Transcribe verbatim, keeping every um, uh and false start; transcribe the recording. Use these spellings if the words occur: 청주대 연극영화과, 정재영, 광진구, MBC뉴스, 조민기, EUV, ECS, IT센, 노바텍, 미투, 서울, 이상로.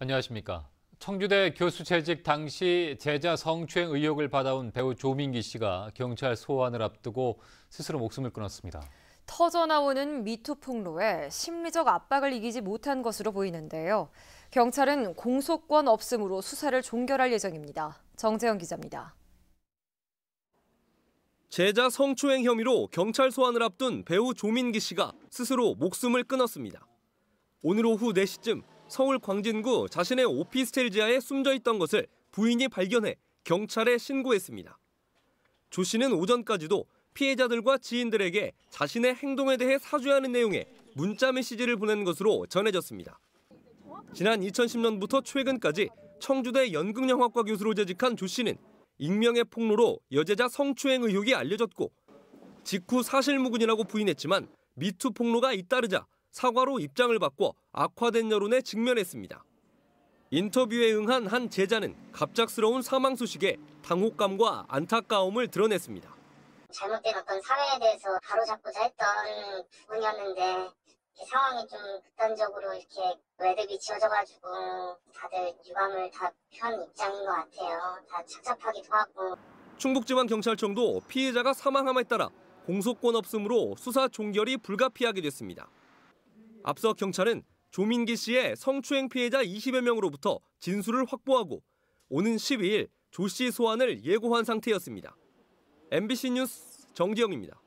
안녕하십니까. 청주대 교수 재직 당시 제자 성추행 의혹을 받아온 배우 조민기 씨가 경찰 소환을 앞두고 스스로 목숨을 끊었습니다. 터져나오는 미투 폭로에 심리적 압박을 이기지 못한 것으로 보이는데요. 경찰은 공소권 없음으로 수사를 종결할 예정입니다. 정재영 기자입니다. 제자 성추행 혐의로 경찰 소환을 앞둔 배우 조민기 씨가 스스로 목숨을 끊었습니다. 오늘 오후 네 시쯤 서울 광진구 자신의 오피스텔 지하에 숨져 있던 것을 부인이 발견해 경찰에 신고했습니다. 조 씨는 오전까지도 피해자들과 지인들에게 자신의 행동에 대해 사죄하는 내용의 문자 메시지를 보낸 것으로 전해졌습니다. 지난 이천십 년부터 최근까지 청주대 연극영화과 교수로 재직한 조 씨는 익명의 폭로로 여제자 성추행 의혹이 알려졌고 직후 사실무근이라고 부인했지만 미투 폭로가 잇따르자 사과로 입장을 바꿔 악화된 여론에 직면했습니다. 인터뷰에 응한 한 제자는 갑작스러운 사망 소식에 당혹감과 안타까움을 드러냈습니다. 잘못된 어떤 사회에 대해서 바로잡고자 했던 부분이었는데 상황이 좀 극단적으로 이렇게 매듭이 지어져가지고 다들 유감을 다 표한 입장인 것 같아요. 다 착잡하기도 하고. 충북지방경찰청도 피해자가 사망함에 따라 공소권 없음으로 수사 종결이 불가피하게 됐습니다. 앞서 경찰은 조민기 씨의 성추행 피해자 이십여 명으로부터 진술을 확보하고 오는 십이 일 조 씨 소환을 예고한 상태였습니다. 엠비씨 뉴스 정재영입니다.